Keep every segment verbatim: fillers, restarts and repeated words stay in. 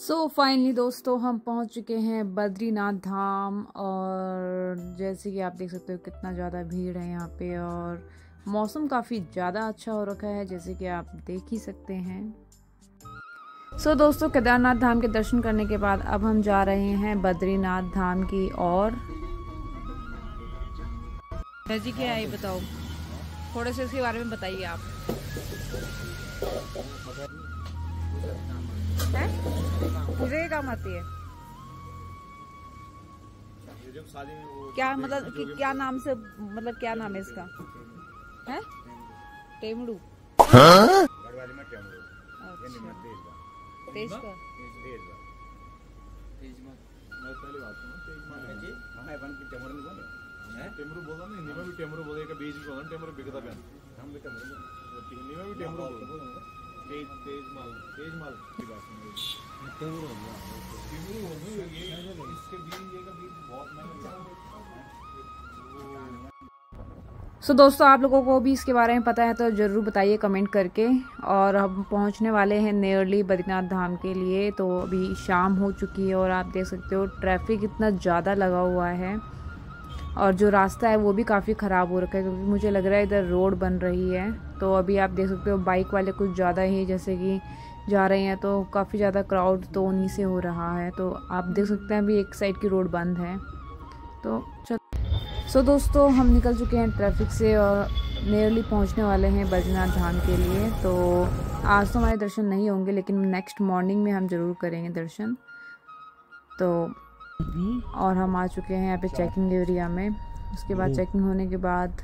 सो so, finally दोस्तों हम पहुंच चुके हैं बद्रीनाथ धाम। और जैसे कि आप देख सकते हो कितना ज़्यादा भीड़ है यहाँ पे, और मौसम काफ़ी ज़्यादा अच्छा हो रखा है जैसे कि आप देख ही सकते हैं। सो so, दोस्तों केदारनाथ धाम के दर्शन करने के बाद अब हम जा रहे हैं बद्रीनाथ धाम की ओर। जी क्या है बताओ, थोड़े से इसके बारे में बताइए आप। मुझे ये काम आती है क्या, मतलब कि क्या नाम से, मतलब क्या नाम है इसका है? टेमड़ू। हाँ? तेज का टेमरू बोला ना, हिंदी में भी टेमरू बोला, एक बीज भी बोला ना, टेमरू बिकता बयान हम भी टेमरू बोलते, हिंदी में भी टेमरू बोलते, तेज तेज माल तेज माल की बात है, टेमरू बोलते टेमरू बोलते ये इसके बीज, ये का बीज बहुत महंगा है। सो दोस्तों आप लोगों को भी इसके बारे में पता है तो ज़रूर बताइए कमेंट करके। और हम पहुंचने वाले हैं नियरली बद्रीनाथ धाम के लिए, तो अभी शाम हो चुकी है और आप देख सकते हो ट्रैफिक इतना ज़्यादा लगा हुआ है और जो रास्ता है वो भी काफ़ी ख़राब हो रखा है क्योंकि मुझे लग रहा है इधर रोड बन रही है। तो अभी आप देख सकते हो बाइक वाले कुछ ज़्यादा ही जैसे कि जा रहे हैं, तो काफ़ी ज़्यादा क्राउड तो उन्हीं से हो रहा है। तो आप देख सकते हैं अभी एक साइड की रोड बंद है। तो चल सो so, दोस्तों हम निकल चुके हैं ट्रैफिक से और नियरली पहुंचने वाले हैं बद्रीनाथ धाम के लिए। तो आज तो हमारे दर्शन नहीं होंगे लेकिन नेक्स्ट मॉर्निंग में हम ज़रूर करेंगे दर्शन। तो और हम आ चुके हैं यहाँ पे चेकिंग एरिया में। उसके बाद चेकिंग होने के बाद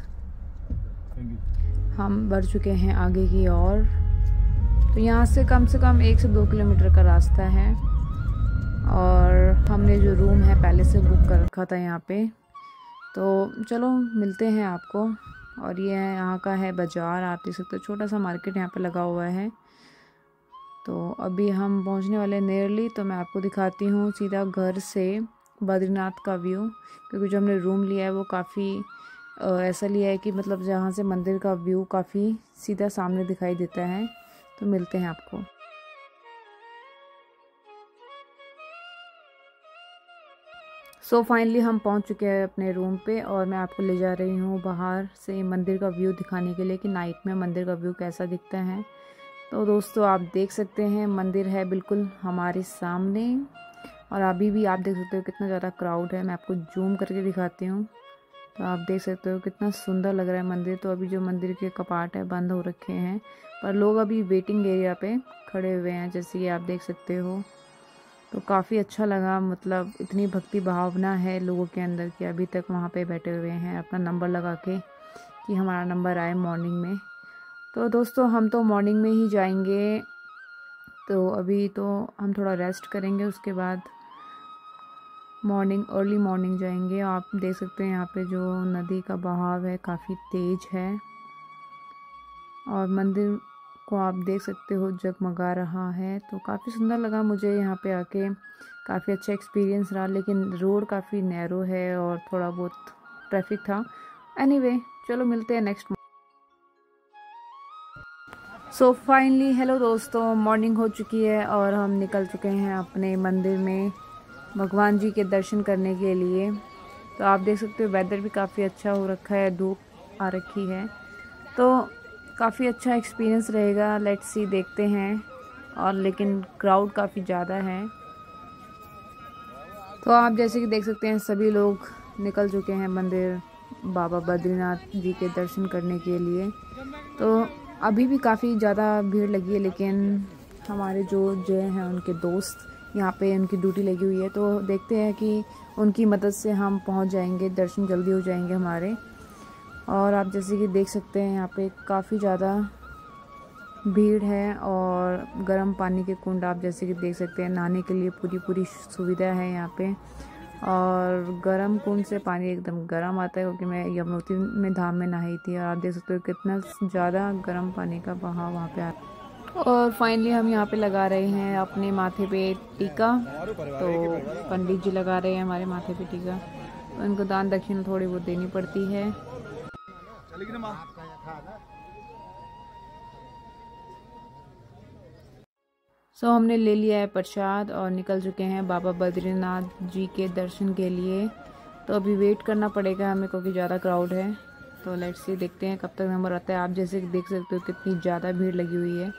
हम बढ़ चुके हैं आगे की ओर। तो यहाँ से कम से कम एक से दो किलोमीटर का रास्ता है और हमने जो रूम है पहले से बुक कर रखा था यहाँ पे। तो चलो मिलते हैं आपको। और ये है यहाँ का है बाज़ार, आप देख सकते हो छोटा सा मार्केट यहाँ पे लगा हुआ है। तो अभी हम पहुँचने वाले नियरली, तो मैं आपको दिखाती हूँ सीधा घर से बद्रीनाथ का व्यू, क्योंकि जो हमने रूम लिया है वो काफ़ी ऐसा लिया है कि मतलब जहाँ से मंदिर का व्यू काफ़ी सीधा सामने दिखाई देता है। तो मिलते हैं आपको। सो so, फाइनली हम पहुँच चुके हैं अपने रूम पे और मैं आपको ले जा रही हूँ बाहर से मंदिर का व्यू दिखाने के लिए कि नाइट में मंदिर का व्यू कैसा दिखता है। तो दोस्तों आप देख सकते हैं मंदिर है बिल्कुल हमारे सामने और अभी भी आप देख सकते हो कितना ज़्यादा क्राउड है। मैं आपको जूम करके दिखाती हूँ। तो आप देख सकते हो कितना सुंदर लग रहा है मंदिर। तो अभी जो मंदिर के कपाट है बंद हो रखे हैं पर लोग अभी वेटिंग एरिया पे खड़े हुए हैं जैसे कि आप देख सकते हो। तो काफ़ी अच्छा लगा, मतलब इतनी भक्ति भावना है लोगों के अंदर कि अभी तक वहाँ पे बैठे हुए हैं अपना नंबर लगा के कि हमारा नंबर आए मॉर्निंग में। तो दोस्तों हम तो मॉर्निंग में ही जाएंगे, तो अभी तो हम थोड़ा रेस्ट करेंगे, उसके बाद मॉर्निंग अर्ली मॉर्निंग जाएंगे। आप देख सकते हैं यहाँ पे जो नदी का बहाव है काफ़ी तेज है और मंदिर को आप देख सकते हो जगमगा रहा है। तो काफ़ी सुंदर लगा मुझे यहाँ पे आके, काफ़ी अच्छा एक्सपीरियंस रहा। लेकिन रोड काफ़ी नैरो है और थोड़ा बहुत ट्रैफिक था। एनीवे चलो मिलते हैं नेक्स्ट। सो फाइनली हेलो दोस्तों, मॉर्निंग हो चुकी है और हम निकल चुके हैं अपने मंदिर में भगवान जी के दर्शन करने के लिए। तो आप देख सकते हो वेदर भी काफ़ी अच्छा हो रखा है, धूप आ रखी है, तो काफ़ी अच्छा एक्सपीरियंस रहेगा। लेट्स सी, देखते हैं। और लेकिन क्राउड काफ़ी ज़्यादा है। तो आप जैसे कि देख सकते हैं सभी लोग निकल चुके हैं मंदिर बाबा बद्रीनाथ जी के दर्शन करने के लिए। तो अभी भी काफ़ी ज़्यादा भीड़ लगी है लेकिन हमारे जो जय हैं उनके दोस्त यहाँ पे उनकी ड्यूटी लगी हुई है। तो देखते हैं कि उनकी मदद से हम पहुँच जाएंगे, दर्शन जल्दी हो जाएंगे हमारे। और आप जैसे कि देख सकते हैं यहाँ पे काफ़ी ज़्यादा भीड़ है और गर्म पानी के कुंड आप जैसे कि देख सकते हैं, नहाने के लिए पूरी पूरी सुविधा है यहाँ पर। और गर्म कुंड से पानी एकदम गर्म आता है क्योंकि मैं यमुवती में धाम में नहाई थी। और आप देख सकते हो कितना ज़्यादा गर्म पानी का बहाव वहाँ पे आता है। और फाइनली हम यहाँ पे लगा रहे हैं अपने माथे पे टीका। तो पंडित जी लगा रहे हैं हमारे माथे पे टीका, तो उनको दान दक्षिणा थोड़ी बहुत देनी पड़ती है। सो सो हमने ले लिया है प्रसाद और निकल चुके हैं बाबा बद्रीनाथ जी के दर्शन के लिए। तो अभी वेट करना पड़ेगा हमें क्योंकि ज़्यादा क्राउड है। तो लेट्स सी देखते हैं कब तक नंबर आता है। आप जैसे देख सकते हो कितनी ज़्यादा भीड़ लगी हुई है।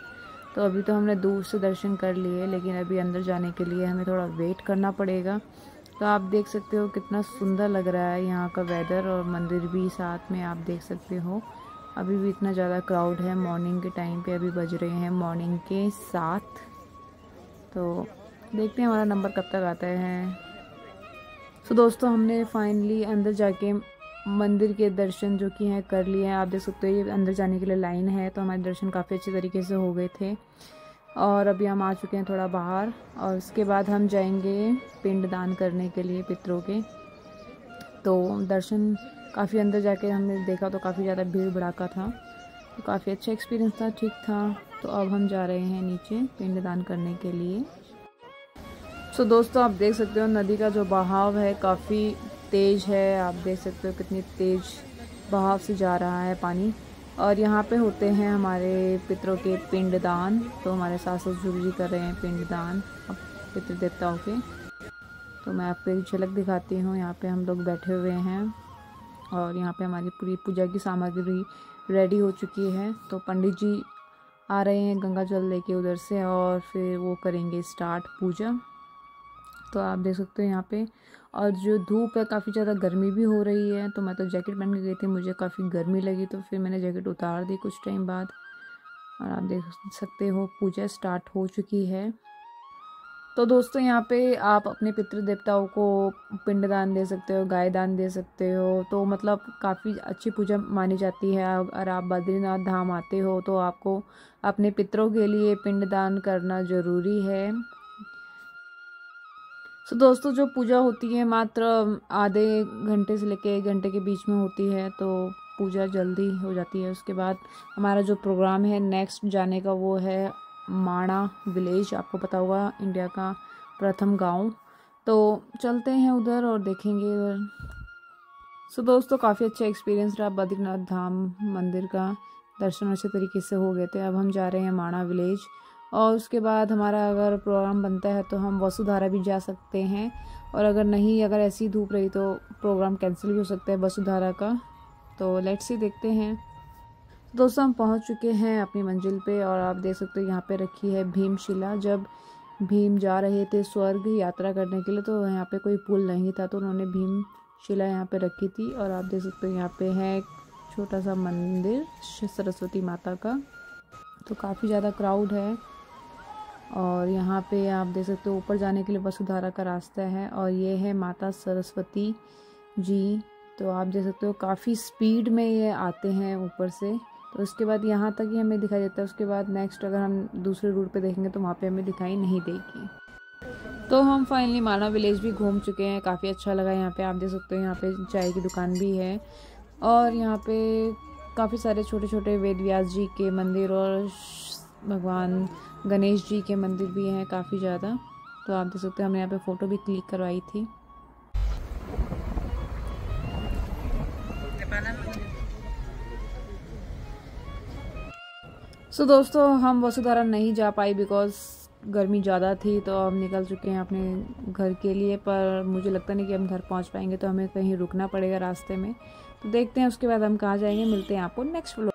तो अभी तो हमने दूर से दर्शन कर लिए, लेकिन अभी अंदर जाने के लिए हमें थोड़ा वेट करना पड़ेगा। तो आप देख सकते हो कितना सुंदर लग रहा है यहाँ का वेदर, और मंदिर भी साथ में आप देख सकते हो। अभी भी इतना ज़्यादा क्राउड है मॉर्निंग के टाइम पे। अभी बज रहे हैं मॉर्निंग के सात। तो देखते हैं हमारा नंबर कब तक आता है। तो दोस्तों हमने फाइनली अंदर जाके मंदिर के दर्शन जो कि हैं कर लिए हैं। आप देख सकते हो ये अंदर जाने के लिए लाइन है। तो हमारे दर्शन काफ़ी अच्छे तरीके से हो गए थे और अभी हम आ चुके हैं थोड़ा बाहर, और उसके बाद हम जाएंगे पिंडदान करने के लिए पितरों के। तो दर्शन काफ़ी अंदर जाके हमने देखा तो काफ़ी ज़्यादा भीड़ भड़ाका था, तो काफ़ी अच्छा एक्सपीरियंस था, ठीक था। तो अब हम जा रहे हैं नीचे पिंडदान करने के लिए। सो so, दोस्तों आप देख सकते हो नदी का जो बहाव है काफ़ी तेज़ है। आप देख सकते हो कितनी तेज़ बहाव से जा रहा है पानी। और यहाँ पे होते हैं हमारे पितरों के पिंडदान। तो हमारे सास ससुर जी कर रहे हैं पिंडदान अब पितृ देवताओं के। तो मैं आपको एक झलक दिखाती हूँ। यहाँ पे हम लोग बैठे हुए हैं और यहाँ पे हमारी पूरी पूजा की सामग्री रेडी हो चुकी है। तो पंडित जी आ रहे हैं गंगा जल लेके उधर से, और फिर वो करेंगे स्टार्ट पूजा। तो आप देख सकते हो यहाँ पे, और जो धूप है काफ़ी ज़्यादा गर्मी भी हो रही है। तो मैं तो जैकेट पहन के गई थी, मुझे काफ़ी गर्मी लगी, तो फिर मैंने जैकेट उतार दी कुछ टाइम बाद। और आप देख सकते हो पूजा स्टार्ट हो चुकी है। तो दोस्तों यहाँ पे आप अपने पितृ देवताओं को पिंडदान दे सकते हो, गाय दान दे सकते हो। तो मतलब काफ़ी अच्छी पूजा मानी जाती है। अगर आप बद्रीनाथ धाम आते हो तो आपको अपने पितरों के लिए पिंडदान करना ज़रूरी है। सो so, दोस्तों जो पूजा होती है मात्र आधे घंटे से लेके एक घंटे के बीच में होती है, तो पूजा जल्दी हो जाती है। उसके बाद हमारा जो प्रोग्राम है नेक्स्ट जाने का वो है माणा विलेज। आपको पता होगा इंडिया का प्रथम गांव। तो चलते हैं उधर और देखेंगे उधर। सो so, दोस्तों काफ़ी अच्छा एक्सपीरियंस रहा बद्रीनाथ धाम मंदिर का। दर्शन अच्छे तरीके से हो गए थे। अब हम जा रहे हैं माणा विलेज, और उसके बाद हमारा अगर प्रोग्राम बनता है तो हम वसुधारा भी जा सकते हैं, और अगर नहीं, अगर ऐसी धूप रही तो प्रोग्राम कैंसिल भी हो सकता है वसुधारा का। तो लेट्स ही देखते हैं। दोस्तों हम पहुंच चुके हैं अपनी मंजिल पे, और आप देख सकते हो यहाँ पे रखी है भीम शिला। जब भीम जा रहे थे स्वर्ग यात्रा करने के लिए तो यहाँ पर कोई पुल नहीं था, तो उन्होंने भीम शिला यहाँ पर रखी थी। और आप देख सकते हो यहाँ पर है एक छोटा सा मंदिर सरस्वती माता का। तो काफ़ी ज़्यादा क्राउड है, और यहाँ पे आप देख सकते हो ऊपर जाने के लिए वसुधारा का रास्ता है, और ये है माता सरस्वती जी। तो आप देख सकते हो काफ़ी स्पीड में ये आते हैं ऊपर से। तो उसके बाद यहाँ तक ही हमें दिखाई देता है। उसके बाद नेक्स्ट अगर हम दूसरे रूट पे देखेंगे तो वहाँ पे हमें दिखाई नहीं देगी। तो हम फाइनली माणा विलेज भी घूम चुके हैं, काफ़ी अच्छा लगा। यहाँ पर आप देख सकते हो यहाँ पर चाय की दुकान भी है, और यहाँ पर काफ़ी सारे छोटे छोटे वेदव्यास जी के मंदिर और भगवान गणेश जी के मंदिर भी हैं काफ़ी ज़्यादा। तो आप देख सकते हैं हमने यहाँ पे फ़ोटो भी क्लिक करवाई थी। सो so, दोस्तों हम वसुधारा नहीं जा पाए बिकॉज़ गर्मी ज़्यादा थी। तो हम निकल चुके हैं अपने घर के लिए, पर मुझे लगता नहीं कि हम घर पहुंच पाएंगे, तो हमें कहीं रुकना पड़ेगा रास्ते में। तो देखते हैं उसके बाद हम कहाँ जाएंगे। मिलते हैं आपको नेक्स्ट व्लॉग।